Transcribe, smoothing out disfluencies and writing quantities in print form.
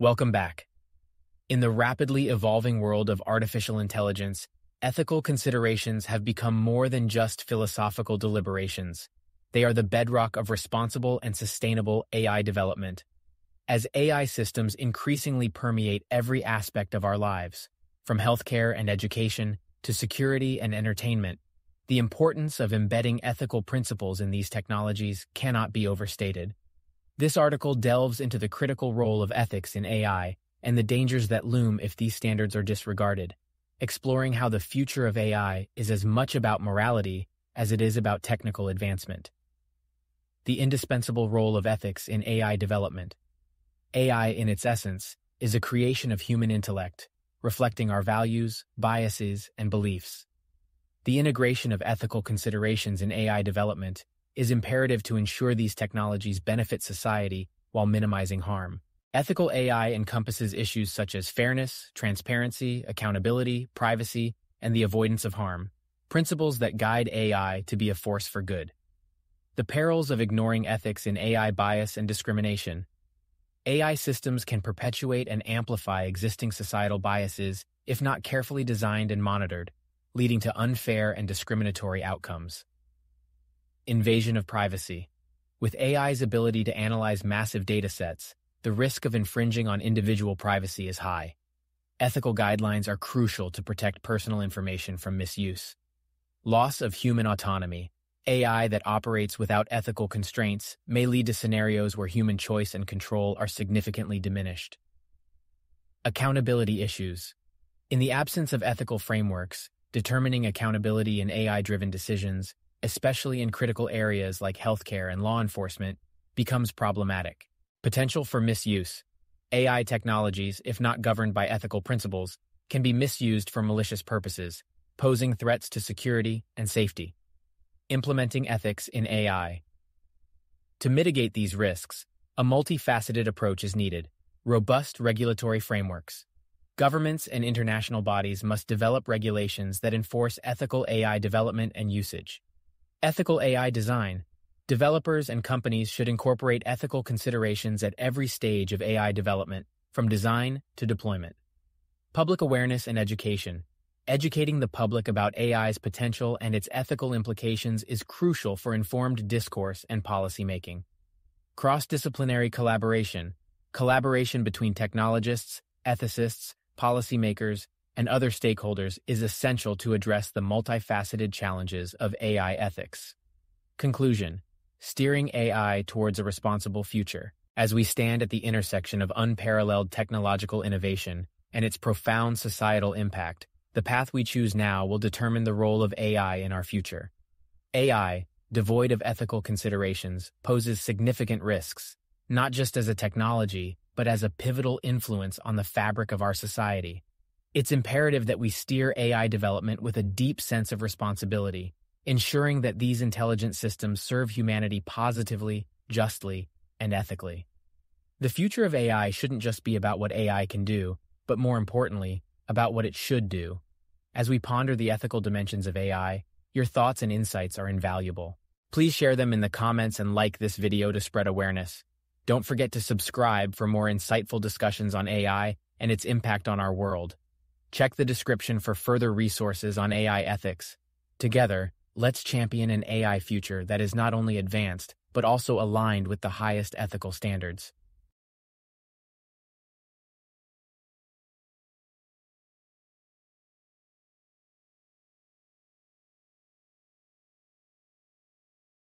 Welcome back. In the rapidly evolving world of artificial intelligence, ethical considerations have become more than just philosophical deliberations. They are the bedrock of responsible and sustainable AI development. As AI systems increasingly permeate every aspect of our lives, from healthcare and education to security and entertainment, the importance of embedding ethical principles in these technologies cannot be overstated. This article delves into the critical role of ethics in AI and the dangers that loom if these standards are disregarded, exploring how the future of AI is as much about morality as it is about technical advancement. The indispensable role of ethics in AI development. AI, in its essence, is a creation of human intellect, reflecting our values, biases, and beliefs. The integration of ethical considerations in AI development is imperative to ensure these technologies benefit society while minimizing harm. Ethical AI encompasses issues such as fairness, transparency, accountability, privacy, and the avoidance of harm, principles that guide AI to be a force for good. The perils of ignoring ethics in AI: bias and discrimination. AI systems can perpetuate and amplify existing societal biases if not carefully designed and monitored, leading to unfair and discriminatory outcomes. Invasion of privacy. With AI's ability to analyze massive datasets, the risk of infringing on individual privacy is high. Ethical guidelines are crucial to protect personal information from misuse. Loss of human autonomy. AI that operates without ethical constraints may lead to scenarios where human choice and control are significantly diminished. Accountability issues. In the absence of ethical frameworks, determining accountability in AI-driven decisions, especially in critical areas like healthcare and law enforcement, becomes problematic. Potential for misuse. AI technologies, if not governed by ethical principles, can be misused for malicious purposes, posing threats to security and safety. Implementing ethics in AI. To mitigate these risks, a multifaceted approach is needed. Robust regulatory frameworks. Governments and international bodies must develop regulations that enforce ethical AI development and usage. Ethical AI design. Developers and companies should incorporate ethical considerations at every stage of AI development, from design to deployment. Public awareness and education. Educating the public about AI's potential and its ethical implications is crucial for informed discourse and policymaking. Cross-disciplinary collaboration. Collaboration between technologists, ethicists, policymakers, and other stakeholders is essential to address the multifaceted challenges of AI ethics. Conclusion: steering AI towards a responsible future. As we stand at the intersection of unparalleled technological innovation and its profound societal impact, the path we choose now will determine the role of AI in our future. AI, devoid of ethical considerations, poses significant risks, not just as a technology, but as a pivotal influence on the fabric of our society. It's imperative that we steer AI development with a deep sense of responsibility, ensuring that these intelligent systems serve humanity positively, justly, and ethically. The future of AI shouldn't just be about what AI can do, but more importantly, about what it should do. As we ponder the ethical dimensions of AI, your thoughts and insights are invaluable. Please share them in the comments and like this video to spread awareness. Don't forget to subscribe for more insightful discussions on AI and its impact on our world. Check the description for further resources on AI ethics. Together, let's champion an AI future that is not only advanced, but also aligned with the highest ethical standards.